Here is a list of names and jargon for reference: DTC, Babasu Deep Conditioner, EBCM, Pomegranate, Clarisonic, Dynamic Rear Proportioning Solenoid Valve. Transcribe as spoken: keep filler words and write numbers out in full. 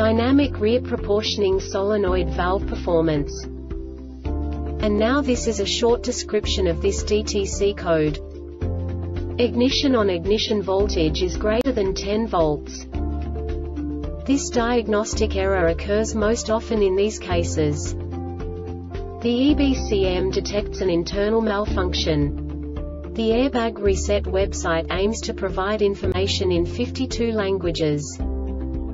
dynamic rear proportioning solenoid valve performance. And now this is a short description of this D T C code. Ignition on ignition voltage is greater than ten volts. This diagnostic error occurs most often in these cases. The E B C M detects an internal malfunction. The Airbag Reset website aims to provide information in fifty-two languages.